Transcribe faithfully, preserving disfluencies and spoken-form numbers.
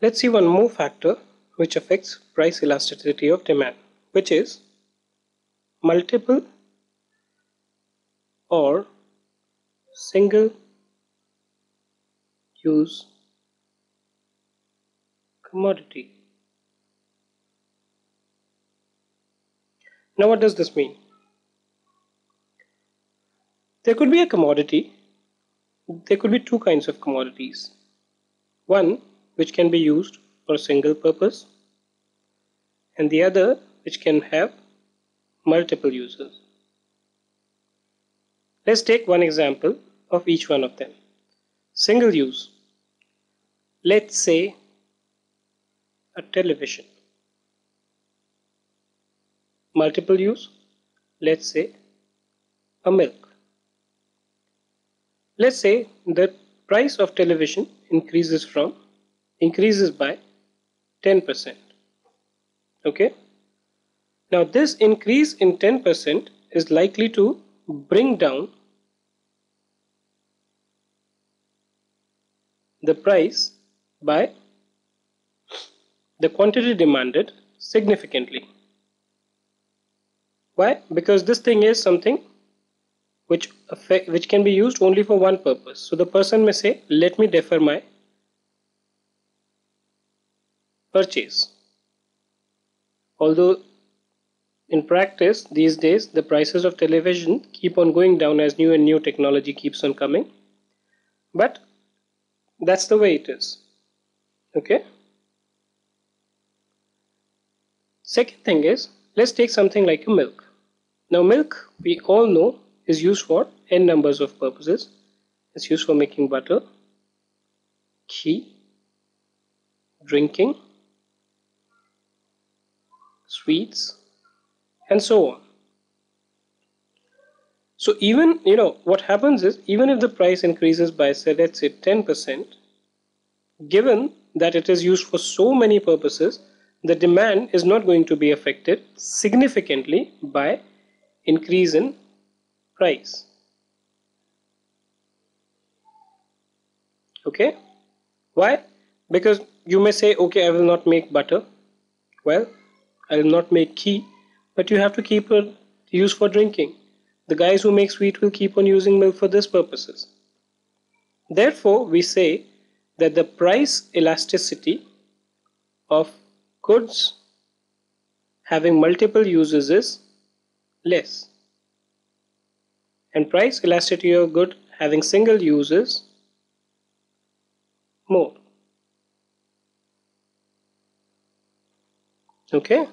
Let's see one more factor which affects price elasticity of demand, which is multiple or single use commodity. Now what does this mean? There could be a commodity. There could be two kinds of commodities. One which can be used for a single purpose, and the other which can have multiple uses. Let's take one example of each one of them. Single use. Let's say a television. Multiple use. Let's say a milk. Let's say the price of television increases from increases by ten percent. Okay. Now this increase in ten percent is likely to bring down the price by the quantity demanded significantly. Why? Because this thing is something which affect, which can be used only for one purpose. So the person may say, let me defer my purchase. Although in practice these days the prices of television keep on going down as new and new technology keeps on coming, but that's the way it is. Okay. Second thing is, let's take something like a milk. Now milk, we all know, is used for n numbers of purposes. It's used for making butter, ghee, drinking, sweets, and so on. So even, you know, what happens is, even if the price increases by, say, let's say ten percent, given that it is used for so many purposes, the demand is not going to be affected significantly by increase in price. Okay? Why? Because you may say, okay, I will not make butter. Well, I will not make ghee, but you have to keep it used for drinking. The guys who make sweet will keep on using milk for these purposes. Therefore, we say that the price elasticity of goods having multiple uses is less, and price elasticity of good having single use is more. Okay.